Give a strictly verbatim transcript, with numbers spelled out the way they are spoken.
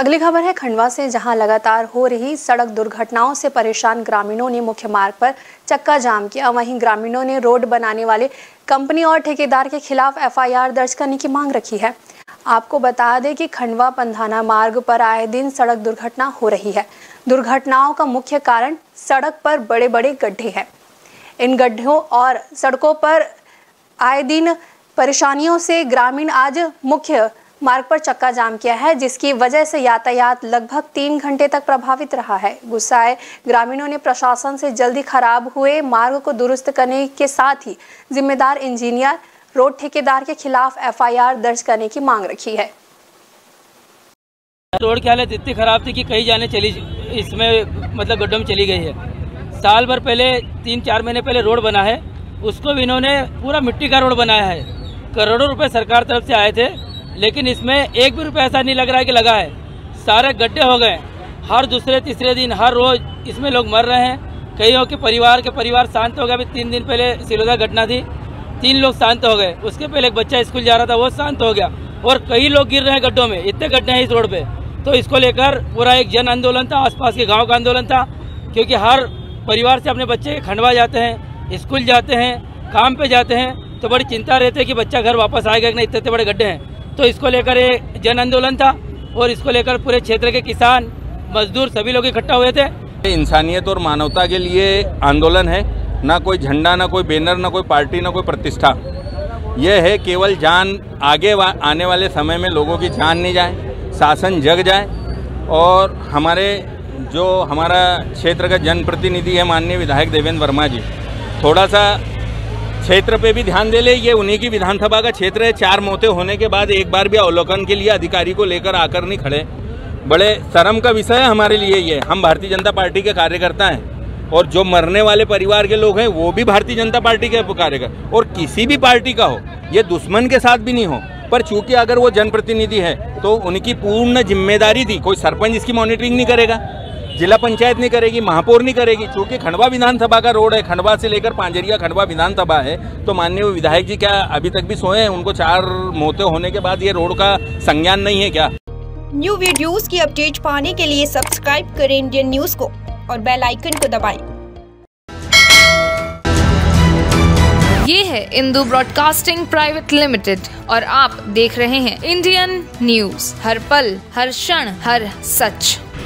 अगली खबर है खंडवा से, जहां लगातार हो रही सड़क दुर्घटनाओं से परेशान ग्रामीणों ने मुख्य मार्ग पर चक्का जाम किया। वहीं ग्रामीणों ने रोड बनाने वाले कंपनी और ठेकेदार के खिलाफ एफ आई आर दर्ज करने की मांग रखी है। आपको बता दें कि खंडवा पंधाना मार्ग पर आए दिन सड़क दुर्घटना हो रही है। दुर्घटनाओं का मुख्य कारण सड़क पर बड़े बड़े गड्ढे हैं। इन गड्ढों और सड़कों पर आए दिन परेशानियों से ग्रामीण आज मुख्य मार्ग पर चक्का जाम किया है, जिसकी वजह से यातायात लगभग तीन घंटे तक प्रभावित रहा है। गुस्साए ग्रामीणों ने प्रशासन से जल्दी खराब हुए मार्ग को दुरुस्त करने के साथ ही जिम्मेदार इंजीनियर, रोड ठेकेदार के खिलाफ एफ आई आर दर्ज करने की मांग रखी है। रोड की हालत इतनी खराब थी कि कई जाने चली, इसमें मतलब गड्ढों में चली गई है। साल भर पहले, तीन चार महीने पहले रोड बना है, उसको भी इन्होंने पूरा मिट्टी का रोड बनाया है। करोड़ों रुपए सरकार तरफ से आए थे, लेकिन इसमें एक भी रुपया ऐसा नहीं लग रहा है कि लगा है। सारे गड्ढे हो गए, हर दूसरे तीसरे दिन, हर रोज इसमें लोग मर रहे हैं। कईयों के परिवार के परिवार शांत हो गए। अभी तीन दिन पहले सिलोधा घटना थी, तीन लोग शांत हो गए। उसके पहले एक बच्चा स्कूल जा रहा था, वो शांत हो गया, और कई लोग गिर रहे हैं गड्ढों में। इतने गड्ढे हैं इस रोड पे, तो इसको लेकर पूरा एक जन आंदोलन था, आसपास के गांव का आंदोलन था। क्योंकि हर परिवार से अपने बच्चे खंडवा जाते हैं, स्कूल जाते हैं, काम पे जाते हैं, तो बड़ी चिंता रहती है कि बच्चा घर वापस आएगा कि नहीं, इतने बड़े गड्ढे हैं। तो इसको लेकर ये जन आंदोलन था, और इसको लेकर पूरे क्षेत्र के किसान, मजदूर सभी लोग इकट्ठा हुए थे। इंसानियत और मानवता के लिए आंदोलन है, ना कोई झंडा, ना कोई बैनर, ना कोई पार्टी, ना कोई प्रतिष्ठा। यह है केवल जान, आगे वा, आने वाले समय में लोगों की जान नहीं जाए, शासन जग जाए। और हमारे जो हमारा क्षेत्र का जनप्रतिनिधि है माननीय विधायक देवेंद्र वर्मा जी, थोड़ा सा क्षेत्र पे भी ध्यान दे ले। ये उन्हीं की विधानसभा का क्षेत्र है। चार मौतें होने के बाद एक बार भी अवलोकन के लिए अधिकारी को लेकर आकर नहीं खड़े। बड़े शर्म का विषय है हमारे लिए ये। हम भारतीय जनता पार्टी के कार्यकर्ता हैं, और जो मरने वाले परिवार के लोग हैं वो भी भारतीय जनता पार्टी के कार्यकर्ता, और किसी भी पार्टी का हो, ये दुश्मन के साथ भी नहीं हो। पर चूंकि अगर वो जनप्रतिनिधि है तो उनकी पूर्ण जिम्मेदारी थी। कोई सरपंच इसकी मॉनिटरिंग नहीं करेगा, जिला पंचायत नहीं करेगी, महापौर नहीं करेगी। चूंकि खंडवा विधानसभा का रोड है, खंडवा से लेकर पांजरिया खंडवा विधानसभा है, तो माननीय विधायक जी क्या अभी तक भी सोए हैं? उनको चार मौतें होने के बाद ये रोड का संज्ञान नहीं है क्या? न्यू वीडियोज की अपडेट पाने के लिए सब्सक्राइब करें इंडियन न्यूज को और बेल आइकन को दबाएं। ये है इंदू ब्रॉडकास्टिंग प्राइवेट लिमिटेड और आप देख रहे हैं इंडियन न्यूज। हर पल, हर क्षण, हर सच।